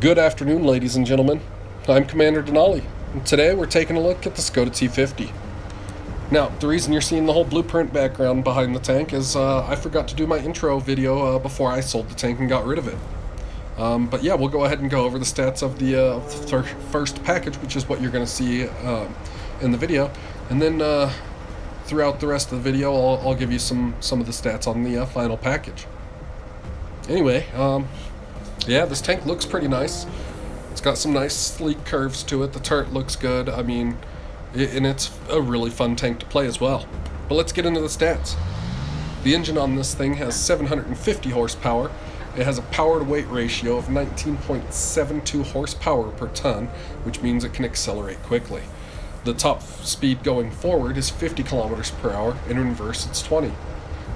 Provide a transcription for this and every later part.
Good afternoon, ladies and gentlemen. I'm Commander Denali, and today we're taking a look at the Skoda T-50. Now, the reason you're seeing the whole blueprint background behind the tank is I forgot to do my intro video before I sold the tank and got rid of it. But yeah, we'll go ahead and go over the stats of the first package, which is what you're going to see in the video. And then throughout the rest of the video, I'll give you some of the stats on the final package. Anyway, yeah, this tank looks pretty nice. It's got some nice sleek curves to it. The turret looks good. I mean, and it's a really fun tank to play as well. But let's get into the stats. The engine on this thing has 750 horsepower. It has a power-to-weight ratio of 19.72 horsepower per ton, which means it can accelerate quickly. The top speed going forward is 50 kilometers per hour, and in reverse it's 20.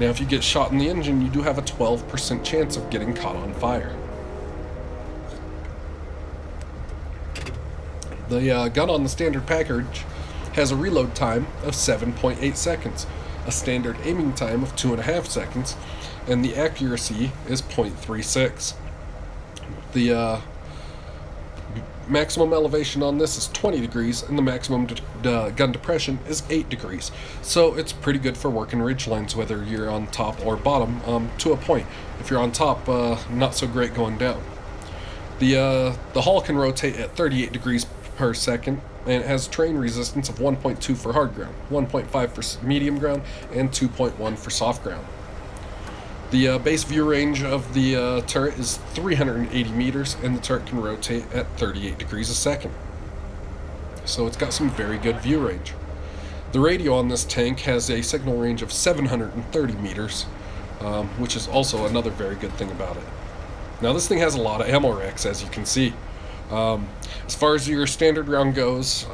Now, if you get shot in the engine, you do have a 12% chance of getting caught on fire. The gun on the standard package has a reload time of 7.8 seconds, a standard aiming time of 2.5 seconds, and the accuracy is 0.36. The maximum elevation on this is 20 degrees, and the maximum gun depression is 8 degrees. So it's pretty good for working ridge lines, whether you're on top or bottom, to a point. If you're on top, not so great going down. The hull can rotate at 38 degrees per second, and it has terrain resistance of 1.2 for hard ground, 1.5 for medium ground, and 2.1 for soft ground. The base view range of the turret is 380 meters, and the turret can rotate at 38 degrees a second. So it's got some very good view range. The radio on this tank has a signal range of 730 meters, which is also another very good thing about it. Now, this thing has a lot of ammo racks, as you can see. As far as your standard round goes,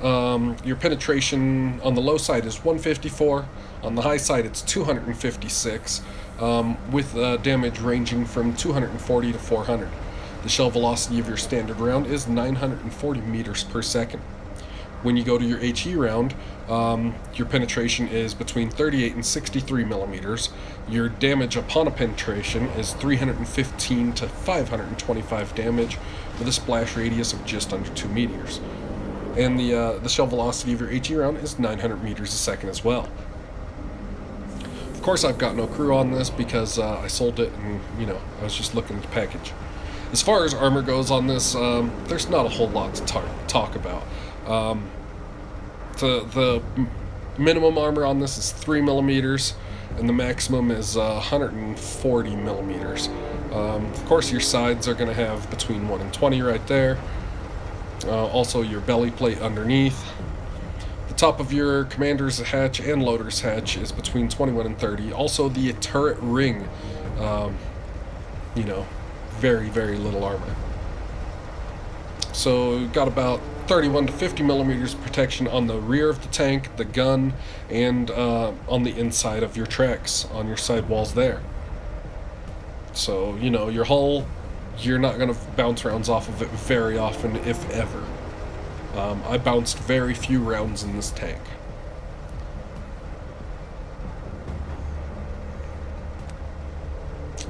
your penetration on the low side is 154, on the high side it's 256, with damage ranging from 240 to 400. The shell velocity of your standard round is 940 meters per second. When you go to your HE round, your penetration is between 38 and 63 millimeters. Your damage upon a penetration is 315 to 525 damage, with a splash radius of just under 2 meters. And the shell velocity of your HE round is 900 meters a second as well. Of course, I've got no crew on this because I sold it, and you know, I was just looking at the package. As far as armor goes on this, there's not a whole lot to talk about. The minimum armor on this is 3 millimeters, and the maximum is 140 millimeters. Of course, your sides are going to have between 1 and 20 right there. Also, your belly plate underneath. The top of your commander's hatch and loader's hatch is between 21 and 30. Also, the turret ring, you know, very, very little armor. So we've got about 31 to 50 millimeters protection on the rear of the tank, the gun, and on the inside of your tracks, on your side walls there. So, you know, your hull, you're not going to bounce rounds off of it very often, if ever. I bounced very few rounds in this tank.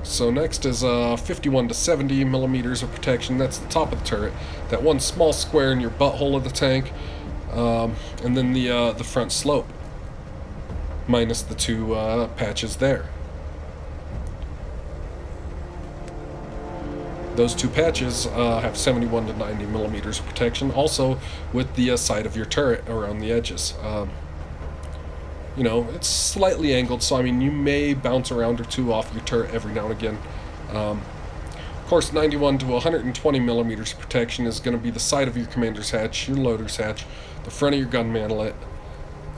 So next is 51 to 70 millimeters of protection. That's the top of the turret, that one small square in your butthole of the tank, and then the front slope, minus the two patches there. Those two patches have 71 to 90 millimeters of protection, also with the side of your turret around the edges. You know, it's slightly angled, so I mean, you may bounce around or two off your turret every now and again. Of course, 91 to 120 millimeters protection is going to be the side of your commander's hatch, your loader's hatch, the front of your gun mantelet,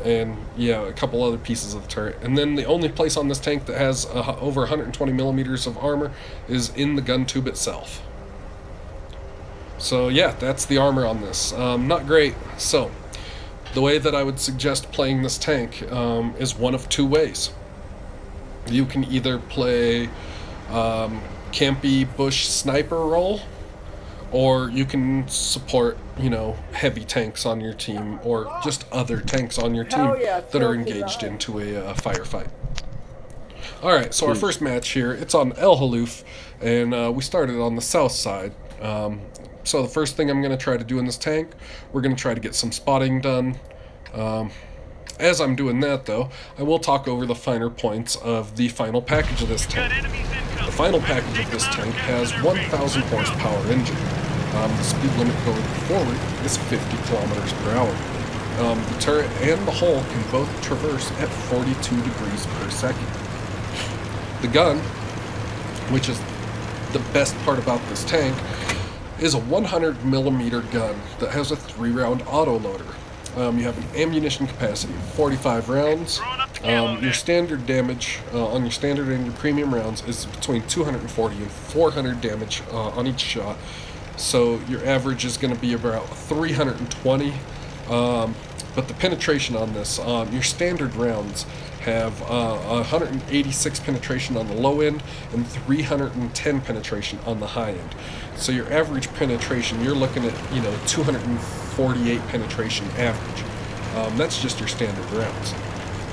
and yeah, a couple other pieces of the turret. And then the only place on this tank that has over 120 millimeters of armor is in the gun tube itself. So yeah, that's the armor on this. Not great. So the way that I would suggest playing this tank is one of two ways. You can either play campy bush sniper role, or you can support, you know, heavy tanks on your team, or just other tanks on your team that are engaged into a firefight. Alright, so our first match here, it's on El Halluf, and we started on the south side. So the first thing I'm going to try to do in this tank, we're going to try to get some spotting done. As I'm doing that, though, I will talk over the finer points of the final package of this tank. The final package of this tank has 1,000 horsepower engine. The speed limit going forward is 50 kilometers per hour. The turret and the hull can both traverse at 42 degrees per second. The gun, which is the best part about this tank, is a 100mm gun that has a 3-round autoloader. You have an ammunition capacity of 45 rounds. Your standard damage on your standard and your premium rounds is between 240 and 400 damage on each shot. So your average is going to be about 320. But the penetration on this, your standard rounds have 186 penetration on the low end and 310 penetration on the high end. So your average penetration, you're looking at, 248 penetration average. That's just your standard rounds.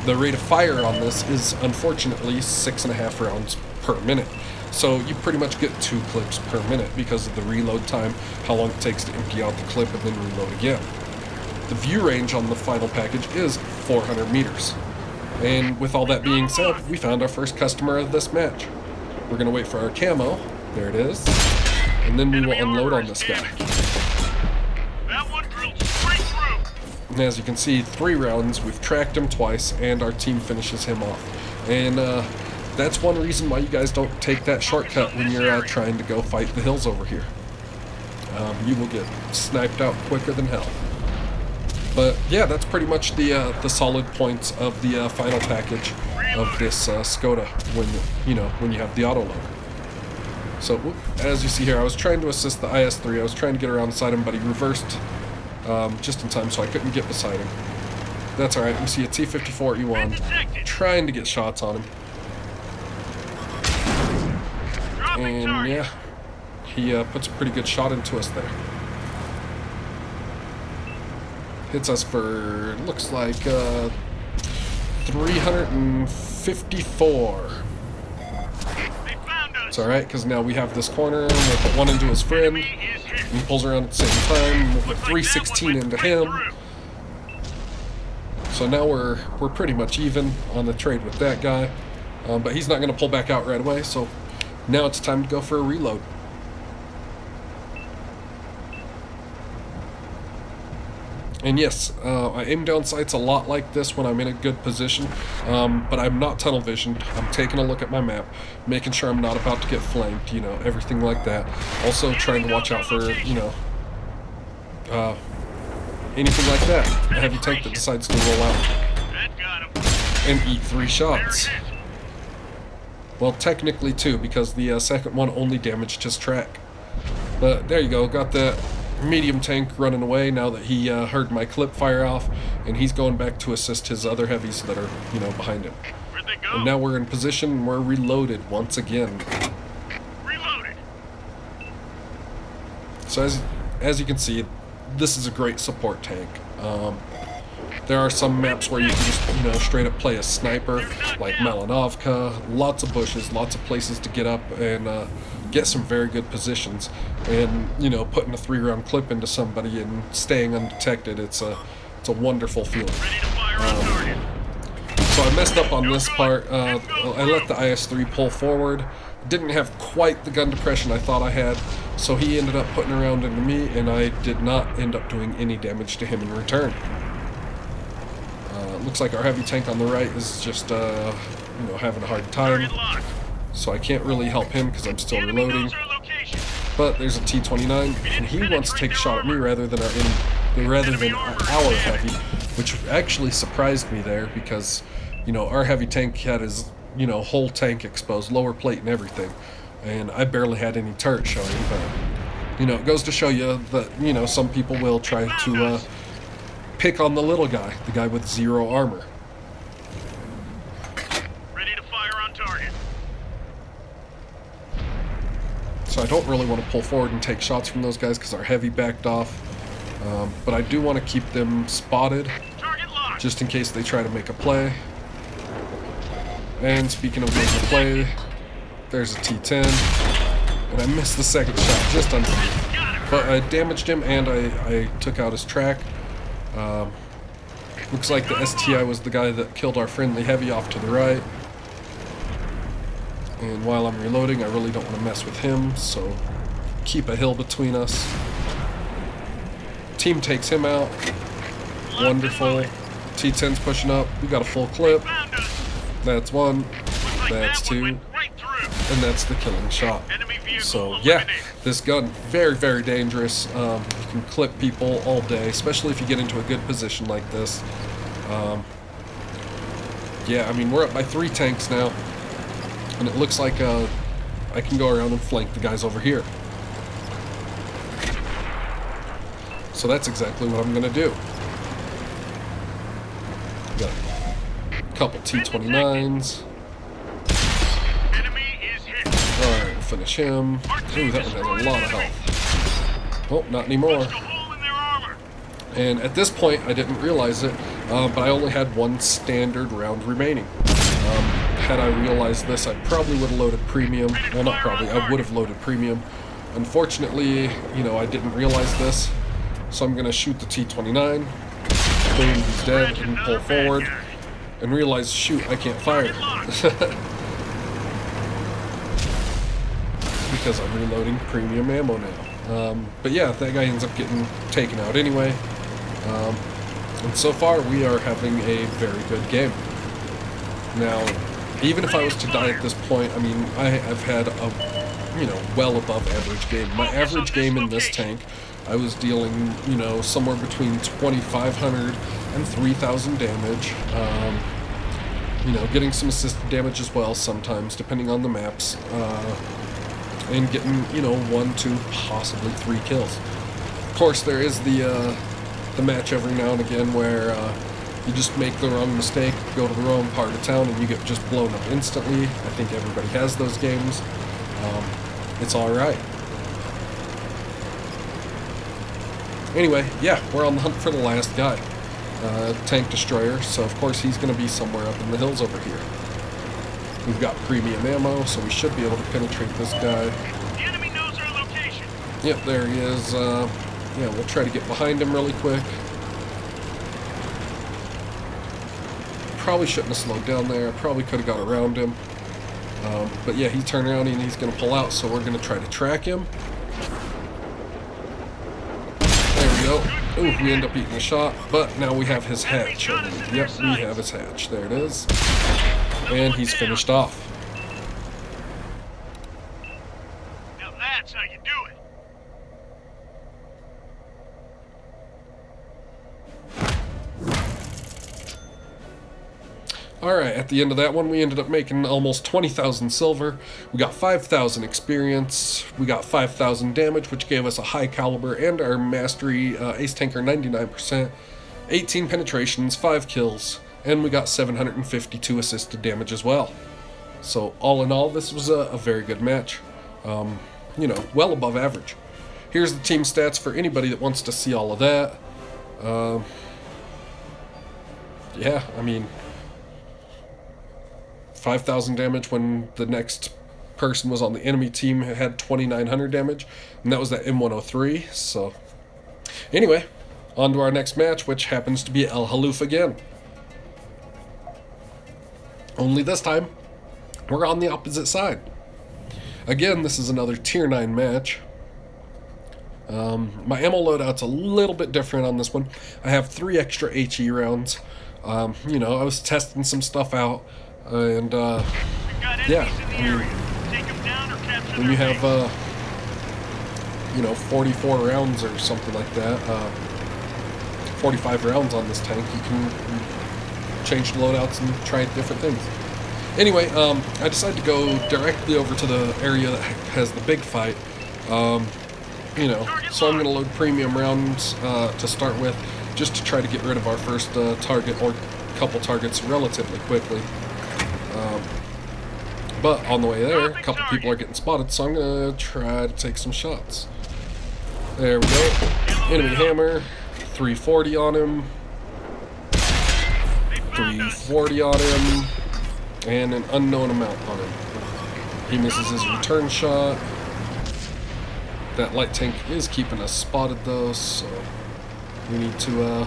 The rate of fire on this is unfortunately 6.5 rounds per minute. So you pretty much get 2 clips per minute because of the reload time, how long it takes to empty out the clip and then reload again. The view range on the final package is 400 meters. And with all that being said, we found our first customer of this match. We're going to wait for our camo. There it is. And then we will unload on this guy. And as you can see, 3 rounds, we've tracked him twice, and our team finishes him off. And that's one reason why you guys don't take that shortcut when you're trying to go fight the hills over here. You will get sniped out quicker than hell. But yeah, that's pretty much the solid points of the final package of this Skoda when you have the autoloader. So as you see here, I was trying to assist the IS-3. I was trying to get around beside him, but he reversed just in time, so I couldn't get beside him. That's all right. We see a T-54E1 trying to get shots on him, and yeah, he puts a pretty good shot into us there. Hits us for, looks like, 354. It's alright, because now we have this corner, and we'll put 1 into his friend, and he pulls around at the same time, we'll put 316 into him. So now we're pretty much even on the trade with that guy, but he's not going to pull back out right away, so now it's time to go for a reload. And yes, I aim down sights a lot like this when I'm in a good position, but I'm not tunnel visioned. I'm taking a look at my map, making sure I'm not about to get flanked, everything like that. Also trying to watch out for, anything like that. A heavy tank that decides to roll out and eat 3 shots. Well, technically 2, because the second one only damaged his track. But there you go, got that medium tank running away now that he heard my clip fire off, and he's going back to assist his other heavies that are behind him. Where'd they go? And now we're in position and we're reloaded once again. Reloaded. So as you can see, this is a great support tank. There are some maps where you can just straight up play a sniper, like Malinovka. Lots of bushes, lots of places to get up and get some very good positions, and putting a 3-round clip into somebody and staying undetected, it's a wonderful feeling. So I messed up on this part. I let the IS-3 pull forward, didn't have quite the gun depression I thought I had, so he ended up putting a round into me, and I did not end up doing any damage to him in return. Looks like our heavy tank on the right is just having a hard time, so I can't really help him because I'm still reloading. But there's a T-29, and he wants to take a shot at me rather than our heavy, which actually surprised me there because our heavy tank had his whole tank exposed, lower plate and everything, and I barely had any turret showing. But it goes to show you that some people will try to pick on the little guy, the guy with 0 armor. So I don't really want to pull forward and take shots from those guys because our heavy backed off. But I do want to keep them spotted just in case they try to make a play. And speaking of making a play, there's a T10. And I missed the second shot just under me. But I damaged him and I took out his track. Looks like the STI was the guy that killed our friendly heavy off to the right. And while I'm reloading, I really don't want to mess with him, so keep a hill between us. Team takes him out. Wonderful. T-10's pushing up. We got a full clip. That's one. That's two. And that's the killing shot. So yeah, this gun, very, very dangerous. You can clip people all day, especially if you get into a good position like this. Yeah, I mean, we're up by 3 tanks now. And it looks like I can go around and flank the guys over here. So that's exactly what I'm going to do. Got a couple T-29s. Alright, we'll finish him. Ooh, that one has a lot of health. Oh, not anymore. And at this point, I didn't realize it, but I only had 1 standard round remaining. Had I realized this, I probably would have loaded premium. Well, not probably. I would have loaded premium. Unfortunately, you know, I didn't realize this. So I'm going to shoot the T-29, boom, he's dead, and pull forward, and realize, shoot, I can't fire. Because I'm reloading premium ammo now. But yeah, that guy ends up getting taken out anyway. And so far, we are having a very good game. Now, even if I was to die at this point, I mean, I've had a, you know, well above average game. My average game in this tank, I was dealing, you know, somewhere between 2,500 and 3,000 damage. You know, getting some assisted damage as well sometimes, depending on the maps. And getting, you know, 1, 2, possibly 3 kills. Of course, there is the match every now and again where you just make the wrong mistake, go to the wrong part of town, and you get just blown up instantly. I think everybody has those games. It's all right. Anyway, yeah, we're on the hunt for the last guy, tank destroyer, so of course he's going to be somewhere up in the hills over here. We've got premium ammo, so we should be able to penetrate this guy. The enemy knows our location. Yep, there he is. Yeah, we'll try to get behind him really quick. Probably shouldn't have slowed down there. Probably could have got around him. But yeah, he turned around and he's going to pull out, so we're going to try to track him. Ooh, we end up eating a shot, but now we have his hatch. Yep, we have his hatch. There it is. And he's finished off. Now that's how you do it. Alright, at the end of that one, we ended up making almost 20,000 silver. We got 5,000 experience. We got 5,000 damage, which gave us a high caliber and our mastery ace tanker 99%, 18 penetrations, 5 kills, and we got 752 assisted damage as well. So all in all, this was a very good match, you know, well above average. Here's the team stats for anybody that wants to see all of that. Yeah, I mean, 5,000 damage when the next person was on the enemy team who had 2,900 damage, and that was that M103. So anyway, on to our next match, which happens to be El Halluf again. Only this time, we're on the opposite side. Again, this is another tier 9 match. My ammo loadout's a little bit different on this one. I have 3 extra HE rounds. You know, I was testing some stuff out, and yeah, when you have, you know, 44 rounds or something like that, 45 rounds on this tank, you can change the loadouts and try different things. Anyway, I decided to go directly over to the area that has the big fight, you know, so I'm going to load premium rounds to start with, just to try to get rid of our first target or couple targets relatively quickly. But on the way there, a couple people are getting spotted, so I'm gonna try to take some shots. There we go. Enemy hammer, 340 on him, 340 on him, and an unknown amount on him. He misses his return shot. that light tank is keeping us spotted though, so we need to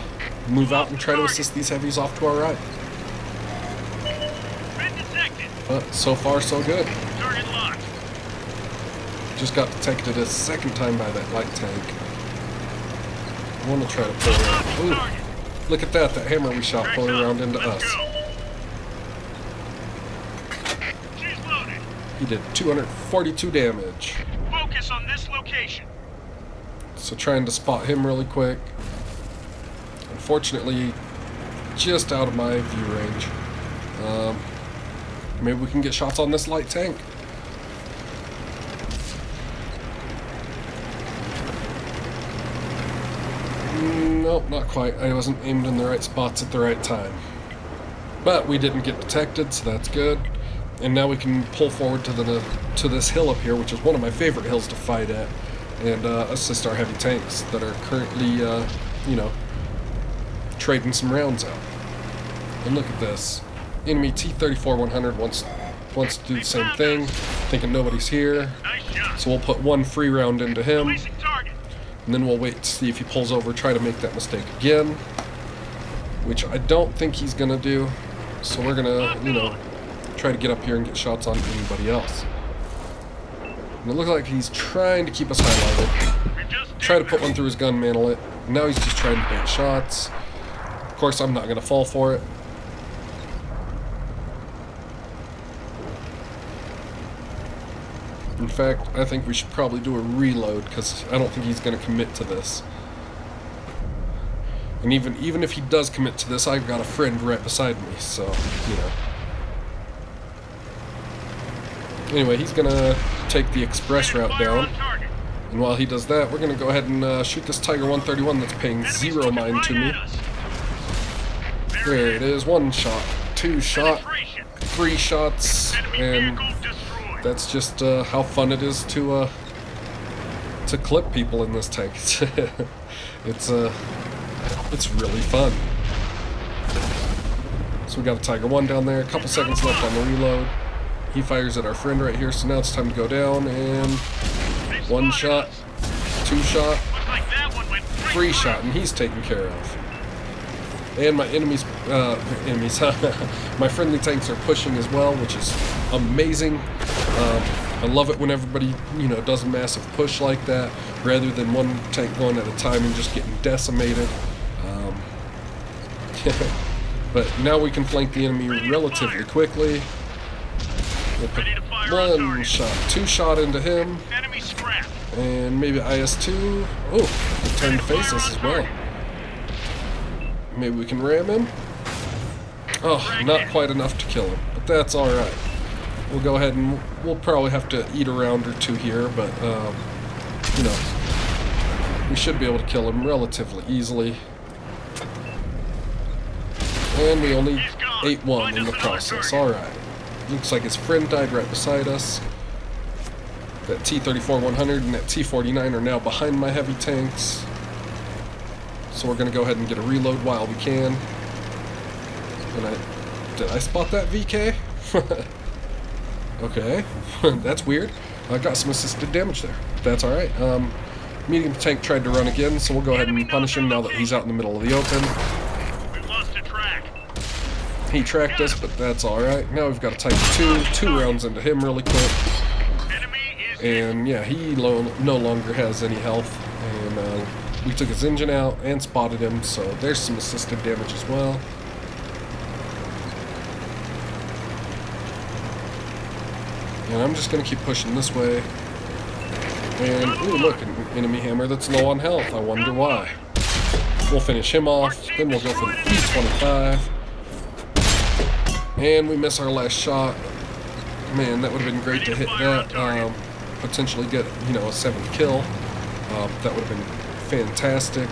move out and try to assist these heavies off to our right. But so far so good. Just got detected a second time by that light tank. I want to try to pull around. Ooh, look at that, that hammer we shot pulling around into us. He did 242 damage. Focus on this location. So trying to spot him really quick. Unfortunately, just out of my view range. Maybe we can get shots on this light tank. Nope, not quite. I wasn't aimed in the right spots at the right time. But we didn't get detected, so that's good. And now we can pull forward to this hill up here, which is one of my favorite hills to fight at, and assist our heavy tanks that are currently, you know, trading some rounds out. And look at this. Enemy T-34-100 wants to do the same thing, thinking nobody's here. So we'll put one free round into him, and then we'll wait to see if he pulls over, try to make that mistake again, which I don't think he's going to do. So we're going to, you know, try to get up here and get shots on anybody else. And it looks like he's trying to keep us highlighted. Try to put one through his gun, mantle it. Now he's just trying to bait shots. Of course, I'm not going to fall for it. In fact, I think we should probably do a reload because I don't think he's going to commit to this. And even if he does commit to this, I've got a friend right beside me, so, you know. Anyway, he's going to take the express route down. And while he does that, we're going to go ahead and shoot this Tiger 131 that's paying zero mind to me. There it is. One shot, two shot, three shots, and that's just how fun it is to clip people in this tank. It's really fun. So we got a Tiger 1 down there. A couple seconds left on the reload. He fires at our friend right here, so now it's time to go down, and one shot, two shot, three shot, and he's taken care of. And my enemies, my friendly tanks are pushing as well, which is amazing. I love it when everybody, you know, does a massive push like that, rather than one tank going at a time and just getting decimated. But now we can flank the enemy relatively quickly. We'll put one shot, two shot into him, and maybe IS-2. Oh, they turned to face us as well. Maybe we can ram him. Oh, not quite enough to kill him, but that's alright. We'll go ahead and we'll probably have to eat a round or two here, but, you know, we should be able to kill him relatively easily. And we only ate one in the process, alright. Looks like his friend died right beside us. That T-34-100 and that T-49 are now behind my heavy tanks. So we're going to go ahead and get a reload while we can. And did I spot that VK? Okay, that's weird. I got some assisted damage there. That's alright. Medium tank tried to run again, so we'll go ahead and punish him now that he's out in the middle of the open. We've lost a track. He tracked us, but that's alright. Now we've got a Type 2, two rounds into him really quick. And yeah, he no longer has any health. And we took his engine out and spotted him, so there's some assisted damage as well. And I'm just going to keep pushing this way. And, ooh, look, an enemy hammer that's low on health. I wonder why. We'll finish him off, then we'll go for the E-25. And we miss our last shot. Man, that would have been great to hit that. Potentially get, you know, a 7th kill. That would have been fantastic.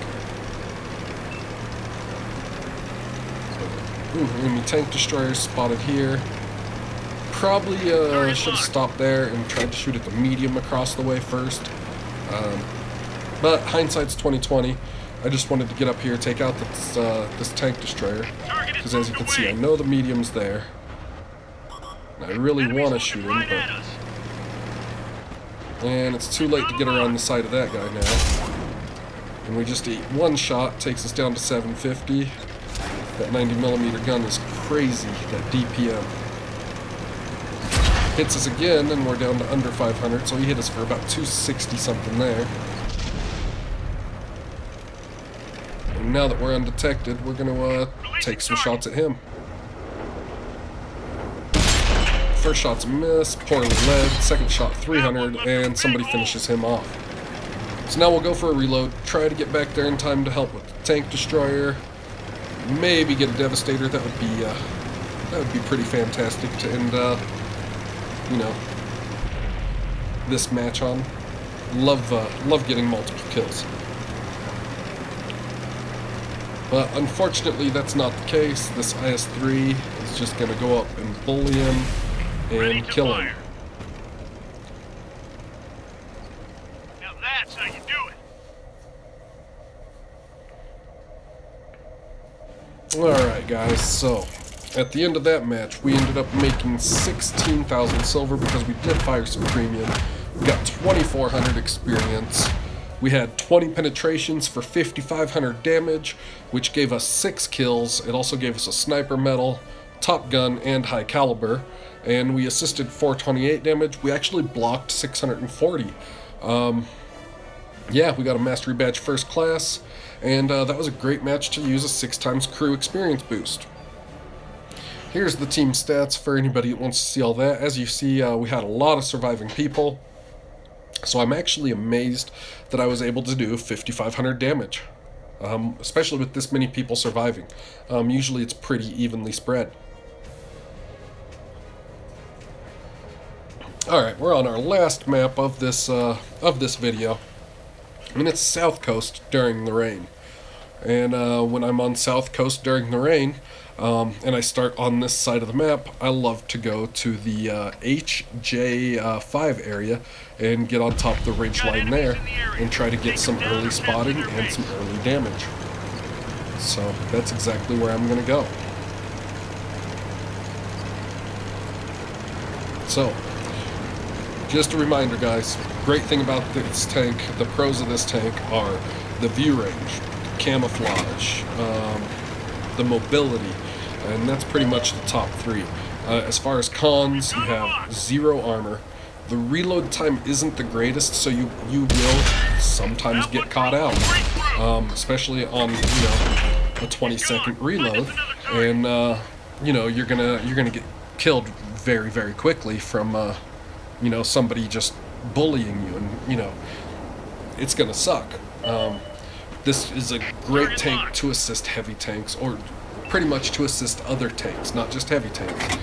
Ooh, enemy tank destroyer spotted here. Probably should have stopped there and tried to shoot at the medium across the way first. But hindsight's 2020. I just wanted to get up here, take out this tank destroyer, because as you can see, I know the medium's there. And I really want to shoot him, but And it's too late to get around the side of that guy now. And we just eat one shot, takes us down to 750. That 90mm gun is crazy, that DPM. Hits us again, and we're down to under 500, so he hit us for about 260-something there. And now that we're undetected, we're going to take some shots at him. First shot's a miss, poorly led, second shot 300, and somebody finishes him off. So now we'll go for a reload, try to get back there in time to help with the tank destroyer, maybe get a devastator. That would be pretty fantastic to end you know, this match on. Love getting multiple kills. But unfortunately that's not the case. This IS-3 is just going to go up and bully him and kill him. Now that's how you do it. Alright guys, so at the end of that match we ended up making 16,000 silver because we did fire some premium. We got 2,400 experience. We had 20 penetrations for 5,500 damage, which gave us 6 kills. It also gave us a sniper medal, Top Gun, and High Caliber. And we assisted 428 damage. We actually blocked 640. Yeah, we got a Mastery Badge First Class, and that was a great match to use a 6x crew experience boost. Here's the team stats for anybody that wants to see all that. As you see, we had a lot of surviving people. So I'm actually amazed that I was able to do 5,500 damage, especially with this many people surviving. Usually it's pretty evenly spread. Alright, we're on our last map of this video, and it's South Coast during the rain. And when I'm on South Coast during the rain, and I start on this side of the map, I love to go to the HJ5 area and get on top of the ridge line there and try to get some early spotting and some early damage. So that's exactly where I'm going to go. So just a reminder guys, great thing about this tank, the pros of this tank are the view range, camouflage, the mobility, and that's pretty much the top three. As far as cons, you have 0 armor. The reload time isn't the greatest, so you will sometimes get caught out, especially on, you know, a 20-second reload, and you know, you're gonna get killed very, very quickly from you know, somebody just bullying you, and you know it's gonna suck. This is a great tank to assist heavy tanks, or pretty much to assist other tanks, not just heavy tanks.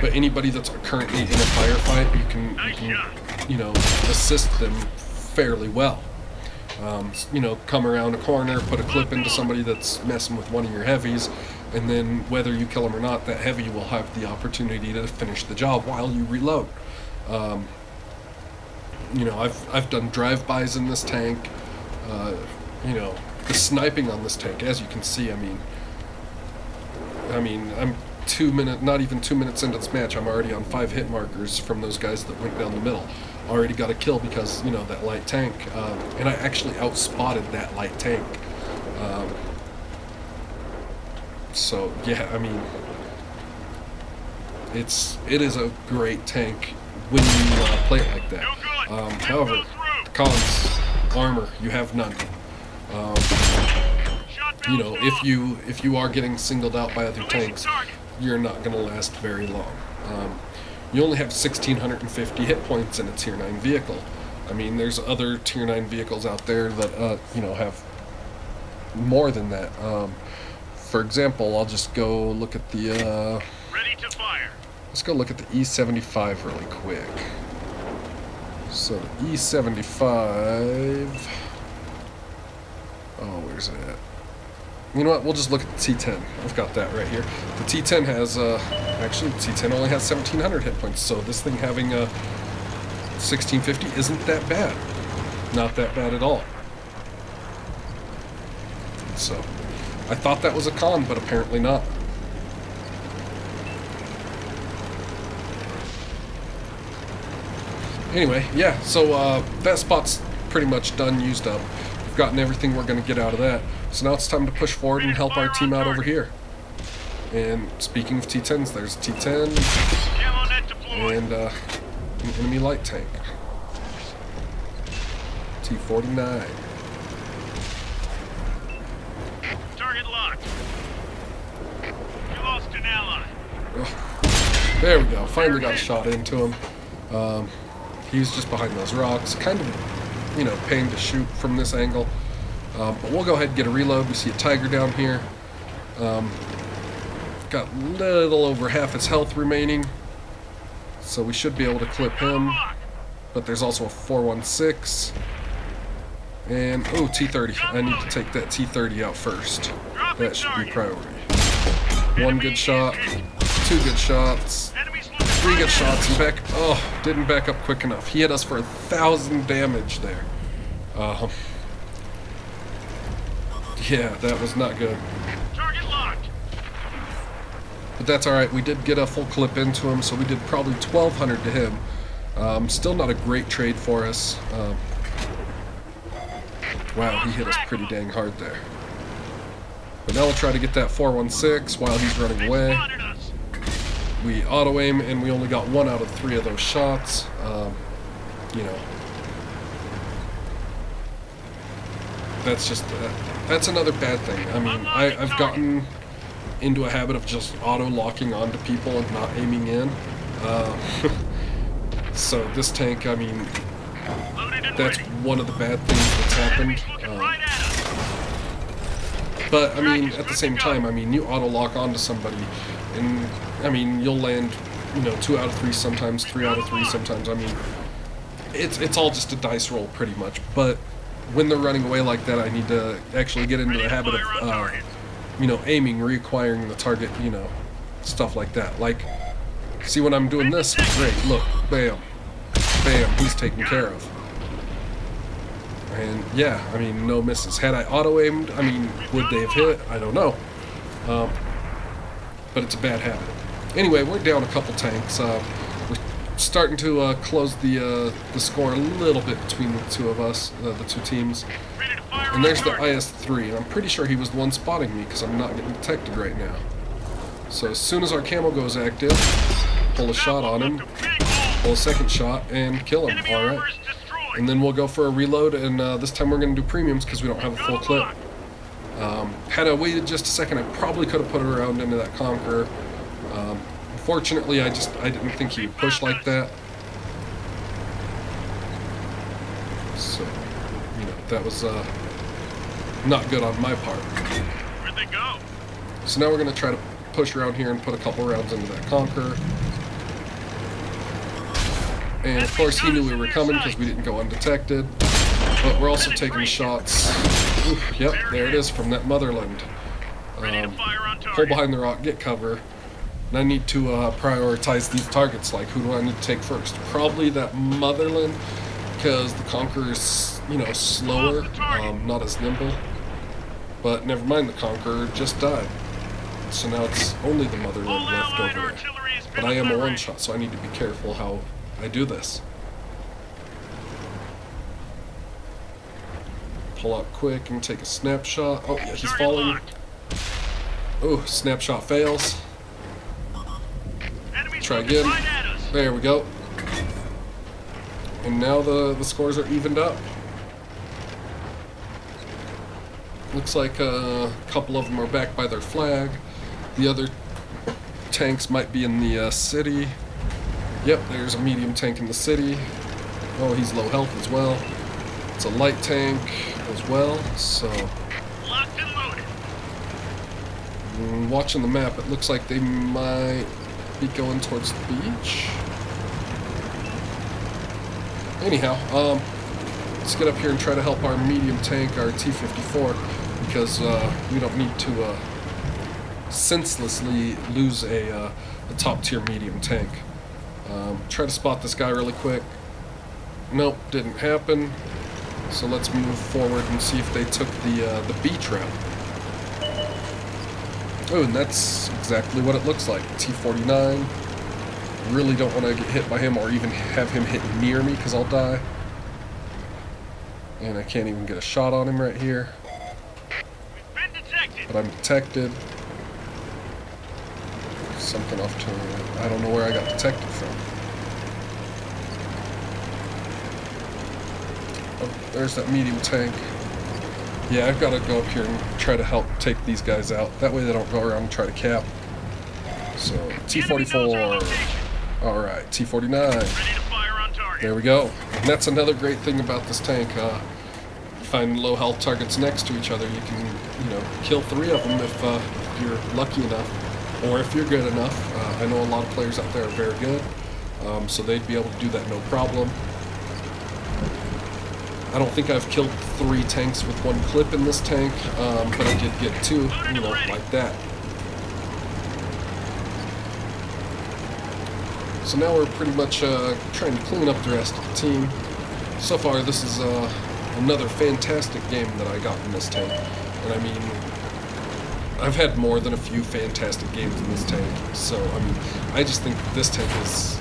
But anybody that's currently in a firefight, you can, you know, assist them fairly well. You know, come around a corner, put a clip into somebody that's messing with one of your heavies, and then whether you kill them or not, that heavy will have the opportunity to finish the job while you reload. You know, I've done drive-bys in this tank. You know, the sniping on this tank, as you can see, I mean, I'm not even two minutes into this match, I'm already on 5 hit markers from those guys that went down the middle. Already got a kill because, you know, that light tank, and I actually outspotted that light tank. So, yeah, I mean, it is a great tank when you play it like that. However, the cons. Armor, you have none. You know, if you are getting singled out by other tanks, you're not going to last very long. You only have 1,650 hit points in a Tier 9 vehicle. I mean, there's other Tier 9 vehicles out there that, you know, have more than that. For example, I'll just go look at the, Ready to fire. Let's go look at the E-75 really quick. So E-75, oh, where's it at? You know what, we'll just look at the T-10. I've got that right here. The T-10 has, actually the T-10 only has 1,700 hit points, so this thing having a 1,650 isn't that bad. Not that bad at all. So, I thought that was a con, but apparently not. anyway, yeah, so that spot's pretty much done, used up. We've gotten everything we're going to get out of that. So now it's time to push forward and help our team out over here. And speaking of T-10s, there's a T-10 and an enemy light tank. T-49. Target locked. You lost an ally. Oh, there we go. Finally got a shot into him. He was just behind those rocks. Kind of, you know, pain to shoot from this angle. But we'll go ahead and get a reload. We see a Tiger down here. Got a little over half his health remaining. So we should be able to clip him. But there's also a 416. And, oh, T-30. I need to take that T-30 out first. That should be priority. One good shot. Two good shots. Three good shots. And back. Oh, didn't back up quick enough. He hit us for 1,000 damage there. Yeah, that was not good. But that's alright. We did get a full clip into him, so we did probably 1,200 to him. Still not a great trade for us. Wow, he hit us pretty dang hard there. But now we'll try to get that 416 while he's running away. We auto-aim, and we only got one out of three of those shots. You know. That's just... that's another bad thing. I mean, I've gotten into a habit of just auto-locking onto people and not aiming in. So this tank, I mean, that's one of the bad things that's happened. But, I mean, at the same time, I mean, you auto-lock onto somebody, and, I mean, you'll land, you know, 2 out of 3 sometimes, 3 out of 3 sometimes. I mean, it's all just a dice roll, pretty much. But when they're running away like that, I need to actually get into the habit of, you know, aiming, reacquiring the target, you know, stuff like that. Like, see when I'm doing this? Great, look, bam, bam, he's taken care of. And yeah, I mean, no misses. Had I auto-aimed, I mean, would they have hit? I don't know. But it's a bad habit. Anyway, we're down a couple tanks. We're starting to close the score a little bit between the two of us, the two teams. And there's the IS-3, and I'm pretty sure he was the one spotting me because I'm not getting detected right now. So as soon as our camo goes active, pull a shot on him, pull a second shot, and kill him. All right. And then we'll go for a reload, and this time we're going to do premiums because we don't have a full clip. Had I waited just a second, I probably could have put it around into that Conqueror. Unfortunately, I didn't think he would push like that. So, you know, that was not good on my part. Where'd they go? So now we're going to try to push around here and put a couple rounds into that Conqueror. And of course he knew we were coming because we didn't go undetected. But we're also taking shots. Oof, yep, there it is from that motherland. Pull behind the rock, get cover. And I need to prioritize these targets. Like, who do I need to take first? Probably that motherland, because the Conqueror is, you know, slower, not as nimble. But never mind, the Conqueror just died. So now it's only the motherland left over there. But I am a one-shot, so I need to be careful how I do this. Pull up quick and take a snapshot. Oh, yeah, he's falling. Oh, snapshot fails. Try again. There we go. And now the scores are evened up. Looks like a couple of them are back by their flag. The other tanks might be in the city. Yep, there's a medium tank in the city. Oh, he's low health as well. It's a light tank as well, so... Locked and loaded. Watching the map, it looks like they might be going towards the beach. Anyhow, let's get up here and try to help our medium tank, our T-54, because we don't need to senselessly lose a top-tier medium tank. Try to spot this guy really quick. Nope, didn't happen. So let's move forward and see if they took the beach route. Oh, and that's exactly what it looks like. T-49. really don't want to get hit by him or even have him hit near me because I'll die. And I can't even get a shot on him right here. But I'm detected. Something off to... I don't know where I got detected from. Oh, there's that medium tank. Yeah, I've got to go up here and try to help take these guys out. That way they don't go around and try to cap. So, T-44. Alright, T-49. There we go. And that's another great thing about this tank. Find low health targets next to each other. You can, you know, kill three of them if you're lucky enough. Or if you're good enough. I know a lot of players out there are very good. So they'd be able to do that no problem. I don't think I've killed three tanks with one clip in this tank. But I did get two, you know, like that. So now we're pretty much trying to clean up the rest of the team. So far, this is another fantastic game that I got in this tank. And I mean, I've had more than a few fantastic games in this tank. So, I mean, I just think this tank is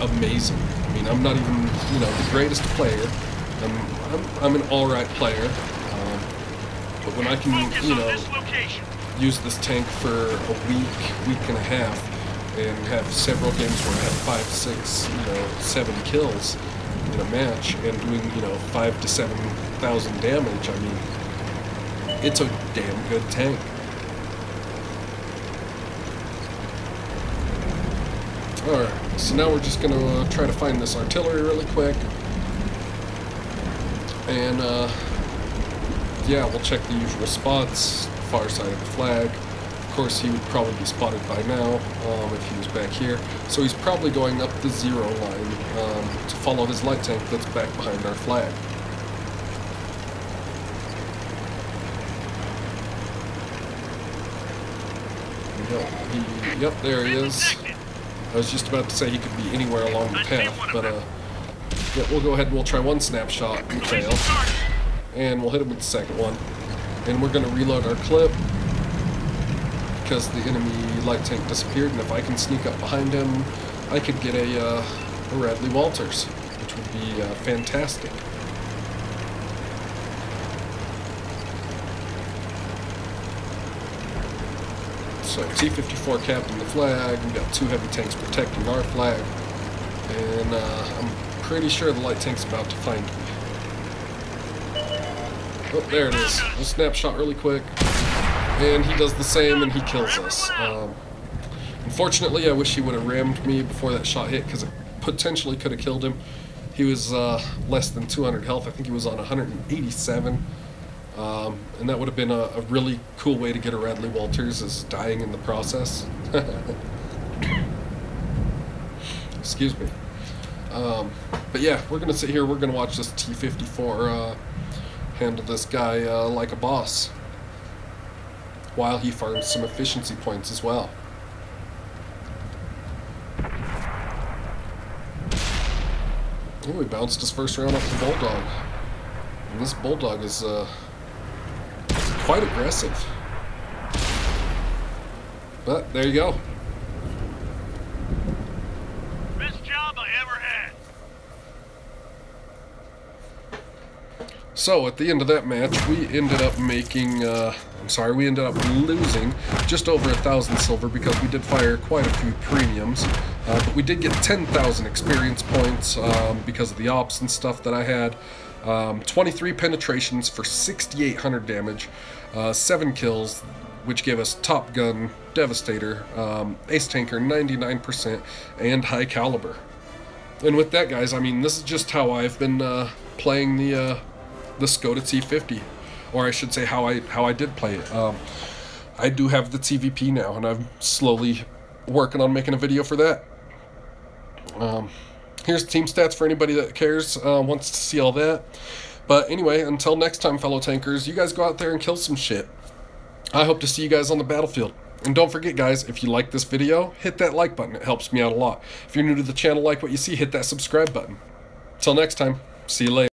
amazing. I mean, I'm not even, you know, the greatest player. I'm an alright player. But when I can, you know, use this tank for a week, week and a half, and have several games where I have 5, 6, you know, 7 kills in a match and doing, you know, 5,000 to 7,000 damage, I mean, it's a damn good tank. Alright, so now we're just going to try to find this artillery really quick. And, yeah, we'll check the usual spots, far side of the flag. Of course, he would probably be spotted by now if he was back here. So he's probably going up the zero line to follow his light tank that's back behind our flag. Yep, there he is. I was just about to say he could be anywhere along the path, but yeah, we'll go ahead and we'll try one snapshot and fail. And we'll hit him with the second one. And we're going to reload our clip, because the enemy light tank disappeared, and if I can sneak up behind him, I could get a Radley Walters, which would be fantastic. So T-54 capping the flag, we've got 2 heavy tanks protecting our flag, and I'm pretty sure the light tank's about to find me. Oh, there it is. We'll snapshot really quick. And he does the same, and he kills us. Unfortunately, I wish he would have rammed me before that shot hit, because it potentially could have killed him. He was less than 200 health. I think he was on 187. And that would have been a really cool way to get a Radley Walters, is dying in the process. Excuse me. But yeah, we're going to sit here. We're going to watch this T-54 handle this guy like a boss, while he farms some efficiency points as well. Ooh, he bounced his first round off the Bulldog. And this Bulldog is quite aggressive. But there you go. Best job I ever had. So at the end of that match, we ended up making we ended up losing just over 1,000 silver because we did fire quite a few premiums. But we did get 10,000 experience points because of the ops and stuff that I had. 23 penetrations for 6,800 damage, 7 kills, which gave us Top Gun, Devastator, Ace Tanker 99%, and High Caliber. And with that, guys, I mean, this is just how I've been playing the Skoda T-50. Or I should say how I did play it. I do have the TVP now, and I'm slowly working on making a video for that. Here's team stats for anybody that cares, wants to see all that. But anyway, until next time, fellow tankers, you guys go out there and kill some shit. I hope to see you guys on the battlefield. And don't forget, guys, if you like this video, hit that like button. It helps me out a lot. If you're new to the channel, like what you see, hit that subscribe button. Till next time, see you later.